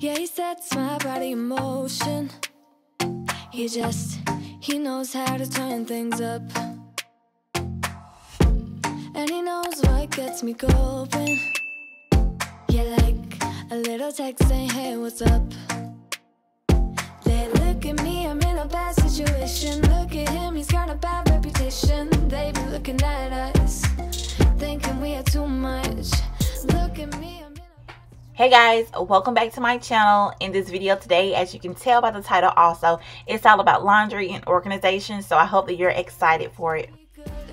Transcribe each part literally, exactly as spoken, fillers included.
Yeah, he's that smart, body emotion. He just, he knows how to turn things up. And he knows what gets me going. Yeah, like a little text saying, hey, what's up? They look at me, I'm in a bad situation. Look at him, he's got a bad reputation. They be looking at us, thinking we are too much. Look at me, I'm in a bad situation. Hey guys, welcome back to my channel. In this video today, as you can tell by the title also, it's all about laundry and organization, so I hope that you're excited for it.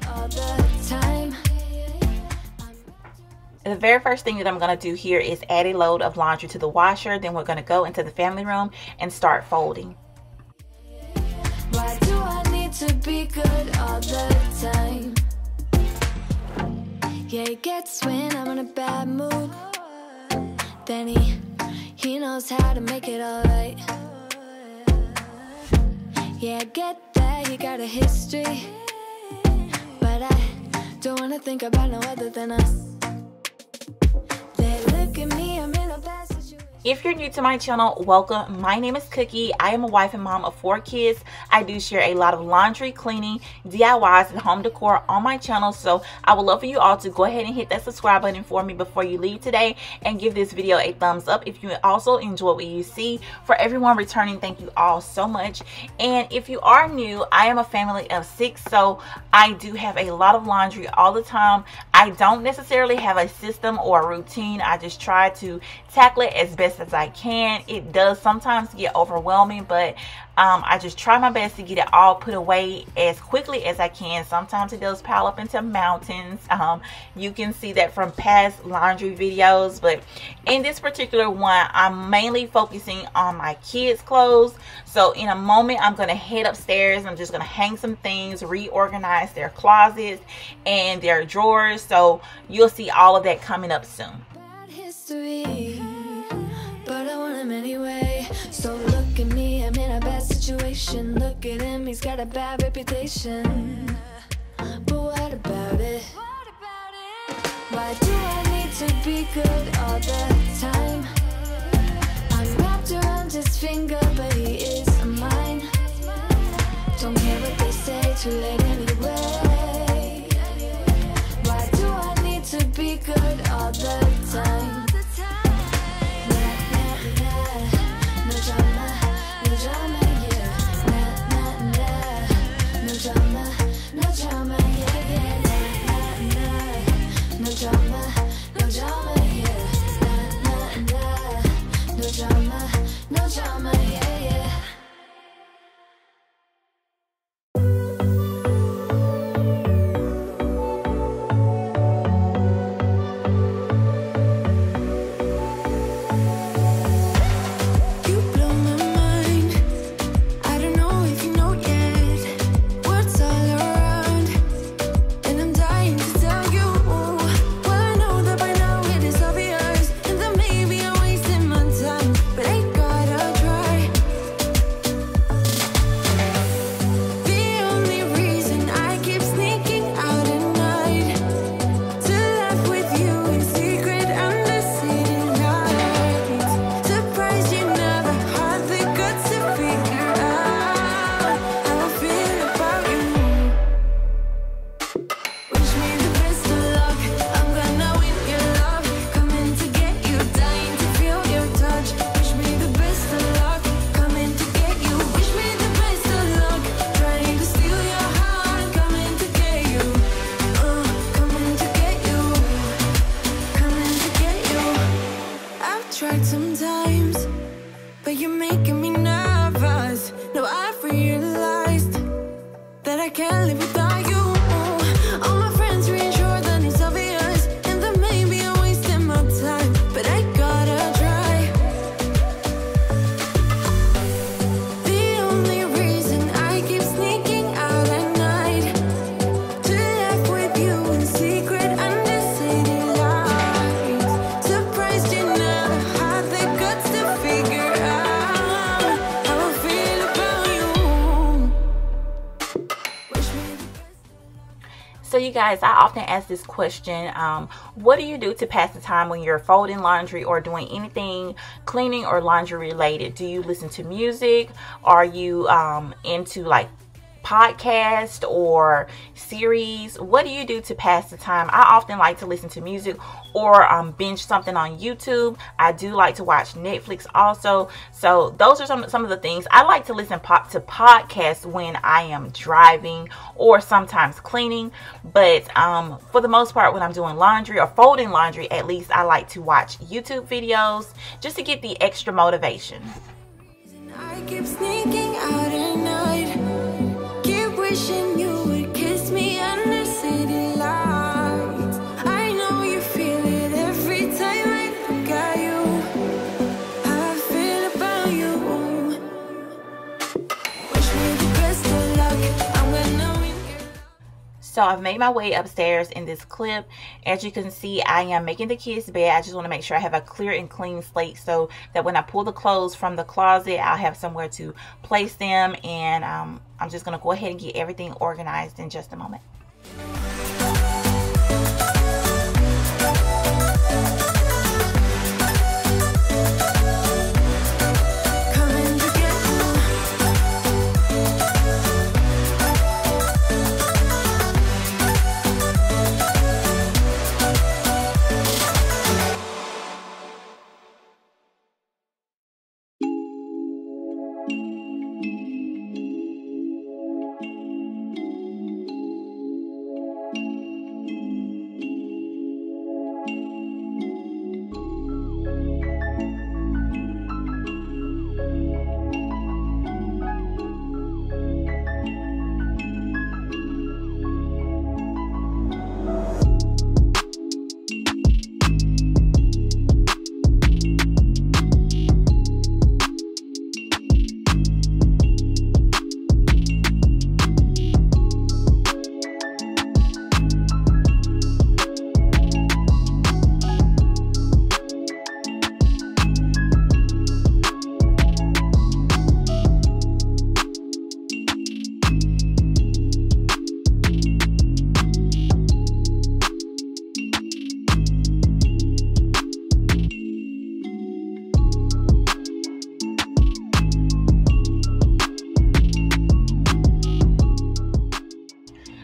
All the time. The very first thing that I'm going to do here is add a load of laundry to the washer. Then we're going to go into the family room and start folding. Why do I need to be good all the time? Yeah, he gets when I'm in a bad mood. Then he, he knows how to make it all right. Yeah, I get that he got a history, but I don't want to think about no other than us. If you're new to my channel, welcome. My name is Cookie. I am a wife and mom of four kids. I do share a lot of laundry, cleaning, D I Ys, and home decor on my channel, so I would love for you all to go ahead and hit that subscribe button for me before you leave today, and give this video a thumbs up if you also enjoy what you see. For everyone returning, thank you all so much. And if you are new, I am a family of six, so I do have a lot of laundry all the time. I don't necessarily have a system or a routine. I just try to tackle it as best as I can. It does sometimes get overwhelming, but um, I just try my best to get it all put away as quickly as I can. Sometimes it does pile up into mountains. Um, you can see that from past laundry videos, but in this particular one, I'm mainly focusing on my kids' clothes. So in a moment, I'm going to head upstairs. I'm just going to hang some things, reorganize their closets and their drawers. So you'll see all of that coming up soon. Bad history. But I want him anyway. So look at me, I'm in a bad situation. Look at him, he's got a bad reputation. But what about it? What about it? Why do I need to be good all the time? I'm wrapped around his finger, but he is mine. Don't care what they say, too late anyway. Why do I need to be good all the time? guys, I often ask this question, um, what do you do to pass the time when you're folding laundry or doing anything cleaning or laundry related? Do you listen to music? Are you um, into like podcast or series? What do you do to pass the time? I often like to listen to music or um, binge something on YouTube. I do like to watch Netflix also. So those are some, some of the things. I like to listen pop to podcasts when I am driving or sometimes cleaning. But um, for the most part, when I'm doing laundry or folding laundry, at least I like to watch YouTube videos just to get the extra motivation. I keep sneaking out at night. Wishing you would kiss me under city lights. I know you feel it every time I look at you. I feel about you. Wish me the best of luck. I'm gonna win. So I've made my way upstairs in this clip. As you can see, I am making the kids' bed. I just want to make sure I have a clear and clean slate so that when I pull the clothes from the closet, I'll have somewhere to place them. And um, I'm just going to go ahead and get everything organized in just a moment.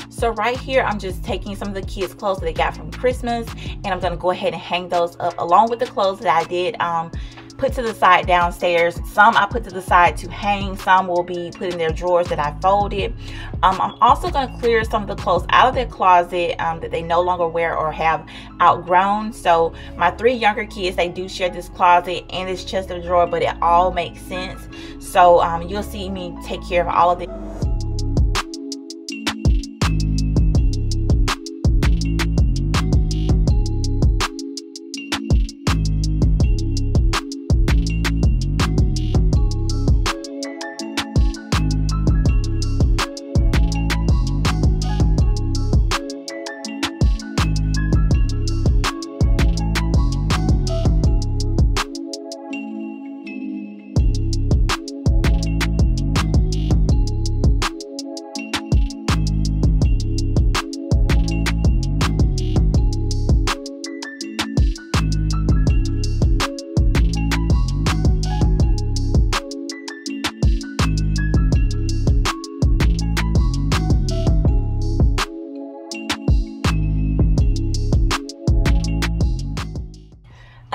So right here, I'm just taking some of the kids' clothes that they got from Christmas, and I'm going to go ahead and hang those up along with the clothes that I did um, put to the side downstairs. Some I put to the side to hang. Some will be put in their drawers that I folded. Um, I'm also going to clear some of the clothes out of their closet um, that they no longer wear or have outgrown. So my three younger kids, they do share this closet and this chest of drawer, but it all makes sense. So um, you'll see me take care of all of the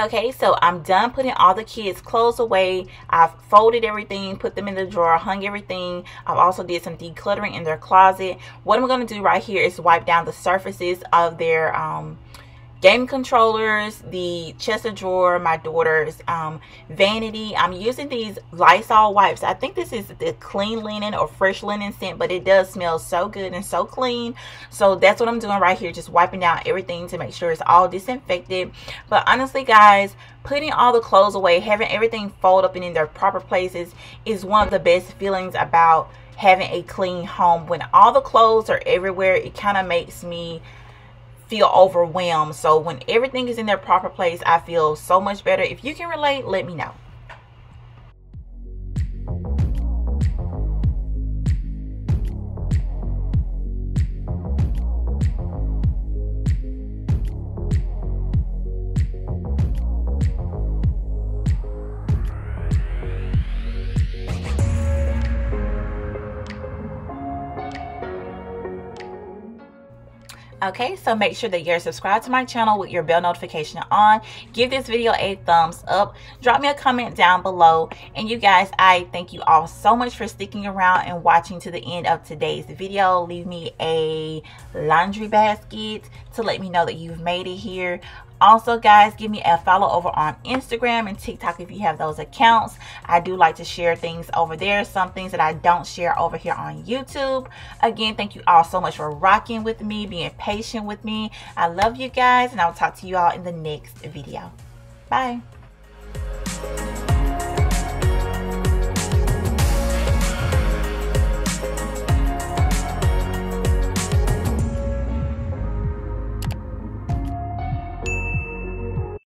Okay, so I'm done putting all the kids' clothes away. I've folded everything, put them in the drawer, hung everything. I've also did some decluttering in their closet. What I'm going to do right here is wipe down the surfaces of their um, game controllers, the chest of drawer, my daughter's um, vanity. I'm using these Lysol wipes. I think this is the clean linen or fresh linen scent, but it does smell so good and so clean. So that's what I'm doing right here, just wiping down everything to make sure it's all disinfected. But honestly, guys, putting all the clothes away, having everything fold up and in their proper places is one of the best feelings about having a clean home. When all the clothes are everywhere, it kind of makes me feel overwhelmed. So when everything is in their proper place, I feel so much better. If you can relate, let me know. Okay, so make sure that you're subscribed to my channel with your bell notification on. Give this video a thumbs up. Drop me a comment down below. And you guys, I thank you all so much for sticking around and watching to the end of today's video. Leave me a laundry basket to let me know that you've made it here. Also, guys, give me a follow over on Instagram and TikTok if you have those accounts. I do like to share things over there, some things that I don't share over here on YouTube. Again, thank you all so much for rocking with me, being patient with me. I love you guys, and I'll talk to you all in the next video. Bye.